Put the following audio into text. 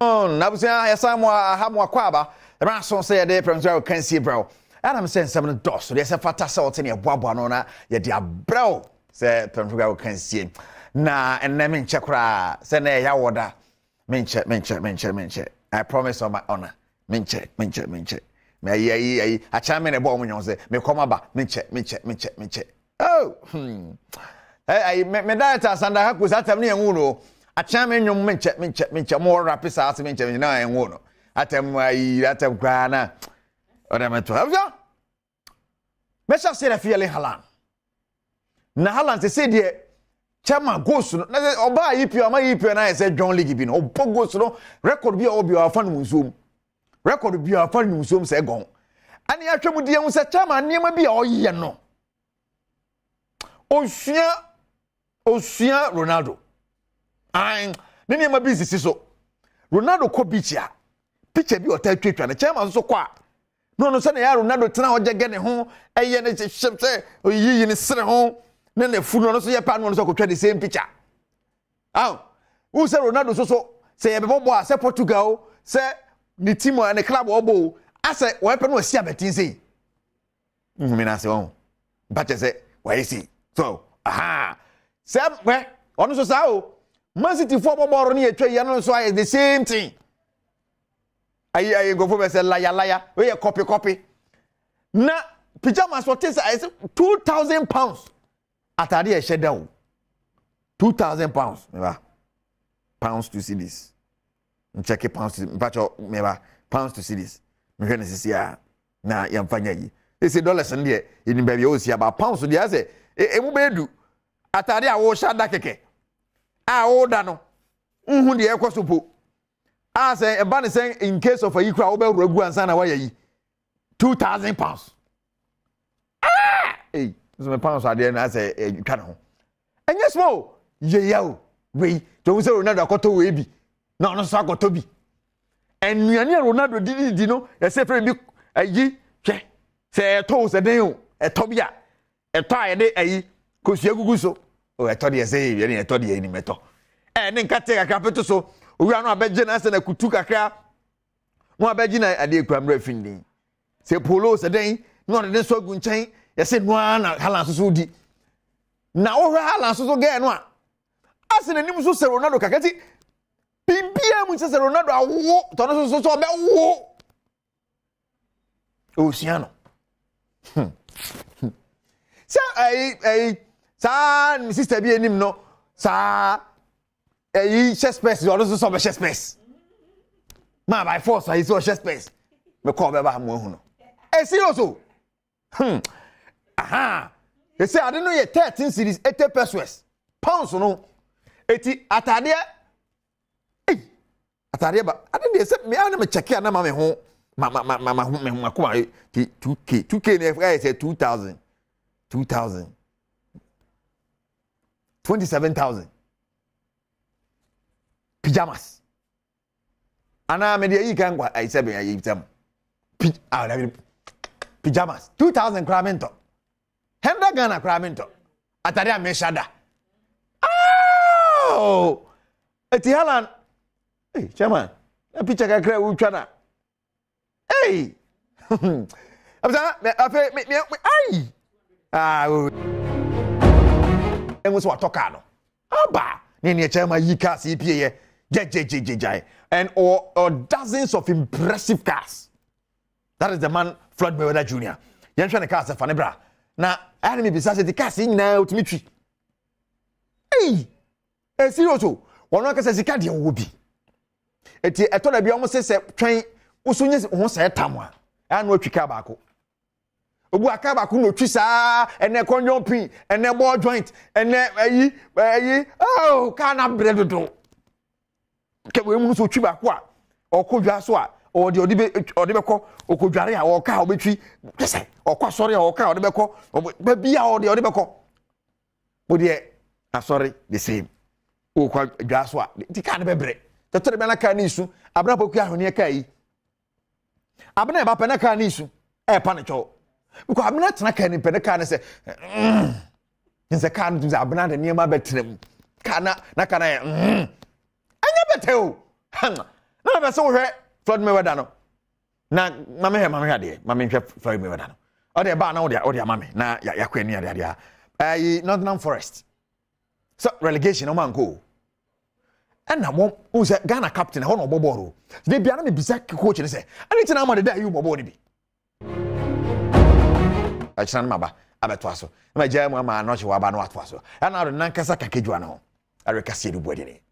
I promise on my honor. Minche. Me a chairman a bomb on the me come about minche. Oh, me diet as and I have was at a near uno. A chairman, you minche, more rapid as minche now and uno. At a grana. What am I to have ya? Mesha said a feeling Halan. Nahalan to say, dear. Chama goes no oba yipi ama yipi na ese John League bi no obo goes no record bi obi afa no nsom record bi afa no nsom se gon ani atwem die hu se chama niam bi oyye no osua Ronaldo an ne niam bi sisi so Ronaldo ko bichia picture bi ota twetwa na chama so kwa no no se na ya Ronaldo tena ho jege ne ho eye ne chepse oyiyi ne sere ho nene funo no so ye pa no so ko twa the same picture ah who say Ronaldo so say ye be bobo say Portugal say ni team and club obo asa we pe no sia betin say me na say on but say we see so aha say we onu so say o Man City for bobo no ye twa ye no so is the same thing ayi go for say laya we ye copy na pijama so things is £2,000 Atari a shadow. £2,000. Meba. Pounds to see this. Check a pounds to meba. Pounds to see this. Na yam fanyayi. They say dollars and dear in baby osia about pounds to the other. Emubedu. Atari a woshada keke. A odano. Unhundi ekosupu. I say a banner saying in case of a equal over Rogu and Sana Wayayi. £2,000. Ah! Hey. So my pounds are there and I say you can't home. And yes mo yeo we don't say Ronaldo got to webi. No so got to be. And we are near Ronaldo did no a separate ye say a toes a day a tobia a tie a day a cause you go so or a toddy say a toddy any metal. And then cut take a capital so we are not bedgin as a kutuka cra more bedgin a day cram refinding. Say polos a day, not a so good chain. I said, one Halan Sudi. Now, Halan Suso again. I said, and you so Ronaldo Cacati. PPM, which is Ronaldo, I walk, Tonaso, so about walk. Oceano. Sir, San, Sister B. and no, Sir, a chess space, or also some chess space. Man, by force, I saw chess space. McCall, Babamuno. I see also. Aha! They say I don't know your 13 series, 80 pesos. Pounds or no? 80 atadia. Hey, atadia ba? I didn't accept me. I never check it. I never home. Mama, come on. 2K. I say 2,000. 27,000. Pajamas. Ana media I can go. I said me I give them. Pajamas. 2,000 cramento. 100 Ghana cramento. Ataria meshada. Oh! Eti Halan. Hey, chairman. A picture can create uchana. Hey! Ay! Engu so atokano. Aba. Ni chairman yi cars yi pie ye. And or dozens of impressive cars. That is the man Floyd Mayweather Jr. Yan trying to cast a fanebra. Now, I had me besides the casting now to meet you. Hey! A serious one of us says the Canadian will be. A tea, I told I be almost a train, or soon as one said Tamwa, and no Chicabaco. Obuacabaco no Chisa, and a conyon pin, and a ball joint, and a oh, can't have bread the door. Can we move to Chibacqua or Kujaswa? Or the Odebeko, or Kujaria, or Cow Betri, or Quasoria, or Cow Debeko, or Babia, or the Odebeko. But yet, I'm sorry, the same. Oh, Gaswa, the Canabebre, the Trebanacanisu, Abrapoca, Niakai, Abnaba Penacanisu, a panacho. Because I'm not Nakani Penacan, say, is a can to the Abnada near my bedroom. Cana, Nakana, I never tell. Hang. na be se wo hwe Floyd Mayweather no na mame hwe de mame hwe Floyd Mayweather no o de ba na wo de mame na yakwa ni ade ade a Nottingham Forest so relegation o man go and na mo who say Ghana captain ho no boboro de bia na me bisa coach ni say anything na ma de da you bobo ni bi a chan maba abeto aso na je mo ma na o che wa ba na ato aso and na do nankasa kakejuano arekasi edubodi ni